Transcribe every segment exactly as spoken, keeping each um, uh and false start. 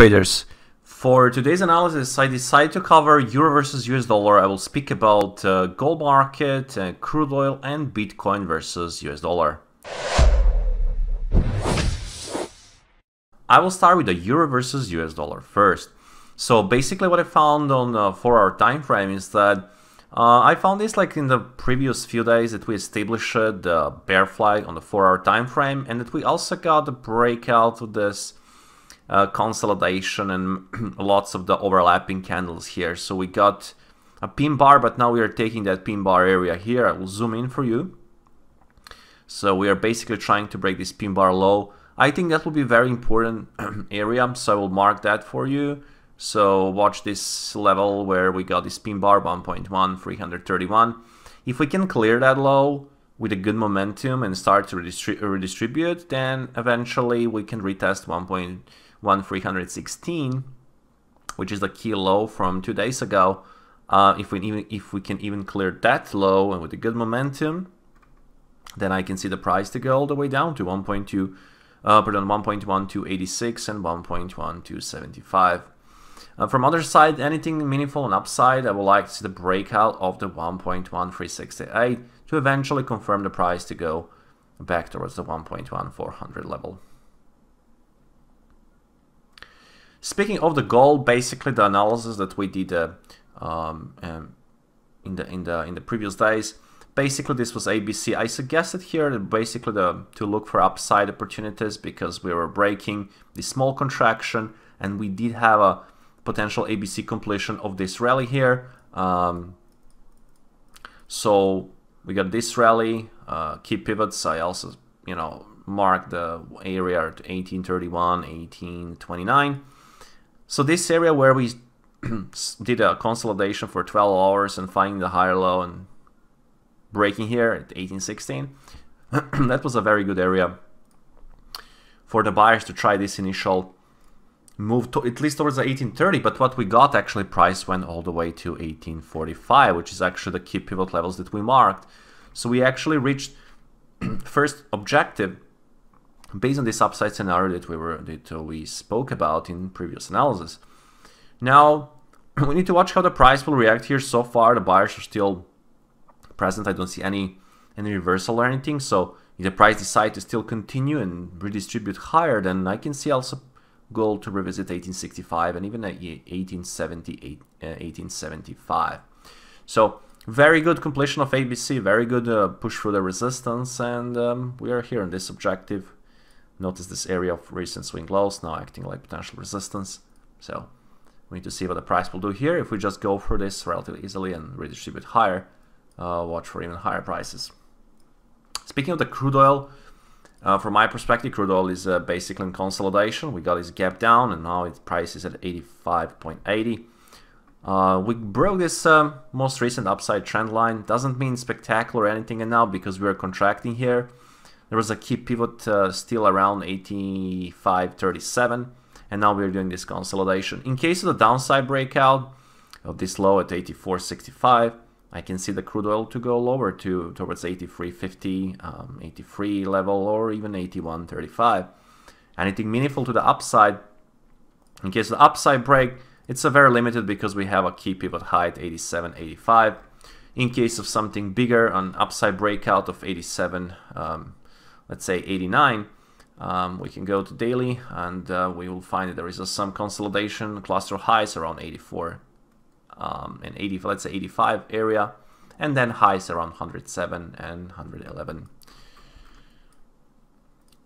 traders. For today's analysis, I decided to cover euro versus U S dollar. I will speak about uh, gold market, uh, crude oil, and Bitcoin versus U S dollar. I will start with the euro versus U S dollar first. So basically what I found on uh, four hour time frame is that uh, I found this like in the previous few days that we established the bear flag on the four hour time frame, and that we also got a breakout of this uh, consolidation and lots of the overlapping candles here. So we got a pin bar, but now we are taking that pin bar area here. I will zoom in for you. So we are basically trying to break this pin bar low. I think that will be a very important area, so I will mark that for you. So watch this level where we got this pin bar, one point one three three one. If we can clear that low with a good momentum and start to redistrib redistribute, then eventually we can retest one point one three one six, which is the key low from two days ago. Uh, if we even if we can even clear that low and with a good momentum, then I can see the price to go all the way down to one point two, uh, pardon, one point one two eight six and one point one two seven five. Uh, from other side, anything meaningful on upside, I would like to see the breakout of the one point one three six eight to eventually confirm the price to go back towards the one point one four hundred level. Speaking of the gold, basically the analysis that we did uh, um, um, in the in the in the previous days, basically this was A B C. I suggested here that basically the, to look for upside opportunities because we were breaking the small contraction and we did have a potential A B C completion of this rally here. Um, so we got this rally, uh, key pivots. I also, you know, marked the area at eighteen thirty-one, eighteen twenty-nine. So this area where we did a consolidation for twelve hours and finding the higher low and breaking here at eighteen sixteen, that was a very good area for the buyers to try this initial move to, at least towards the eighteen thirty, but what we got actually price went all the way to eighteen forty-five, which is actually the key pivot levels that we marked. So we actually reached first objective based on this upside scenario that we were that we spoke about in previous analysis. Now we need to watch how the price will react here. So far the buyers are still present. I don't see any any reversal or anything. So if the price decides to still continue and redistribute higher, then I can see also goal to revisit eighteen sixty-five and even at eighteen seventy-eight, uh, eighteen seventy-five. So very good completion of A B C, very good uh, push through the resistance, and um, we are here on this objective. Notice this area of recent swing lows now acting like potential resistance. So we need to see what the price will do here. If we just go for this relatively easily and redistribute higher, uh, watch for even higher prices. Speaking of the crude oil, Uh, from my perspective, crude oil is uh, basically in consolidation. We got this gap down, and now its price is at eighty-five eighty. Uh, we broke this um, most recent upside trend line. Doesn't mean spectacular or anything, and now because we are contracting here, there was a key pivot uh, still around eighty-five thirty-seven, and now we're doing this consolidation. In case of the downside breakout of this low at eighty-four sixty-five, I can see the crude oil to go lower to towards eighty-three fifty, um, eighty-three level, or even eighty-one thirty-five. Anything meaningful to the upside, in case of the upside break, it's a very limited because we have a key pivot high at eighty-seven eighty-five. In case of something bigger, an upside breakout of eighty-seven, um, let's say eighty-nine, um, we can go to daily, and uh, we will find that there is a, some consolidation, cluster highs around eighty-four. Um, and eighty, let's say eighty-five area, and then highs around one hundred seven and one hundred eleven.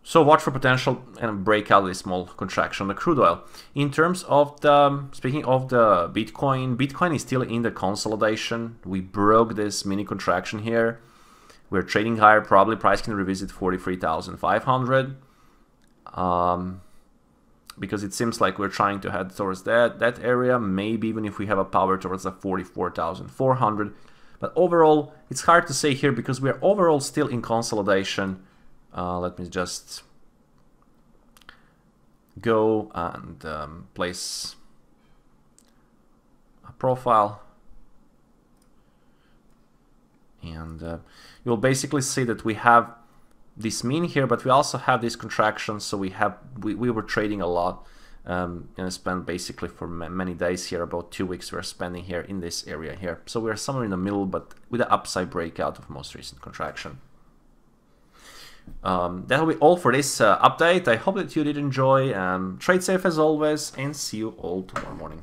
So watch for potential and break out a small contraction of the crude oil. In terms of the, speaking of the Bitcoin, Bitcoin is still in the consolidation. We broke this mini contraction here. We're trading higher, probably price can revisit forty-three thousand five hundred. Um, because it seems like we're trying to head towards that that area, maybe even if we have a power towards the forty-four thousand four hundred. But overall, it's hard to say here because we are overall still in consolidation. Uh, let me just go and um, place a profile. And uh, you'll basically see that we have this mean here, but we also have this contraction, so we have we, we were trading a lot um, gonna spend basically for many days here, about two weeks we're spending here in this area here. So we're somewhere in the middle, but with an upside breakout of most recent contraction. Um, that'll be all for this uh, update. I hope that you did enjoy. Um, trade safe as always, and see you all tomorrow morning.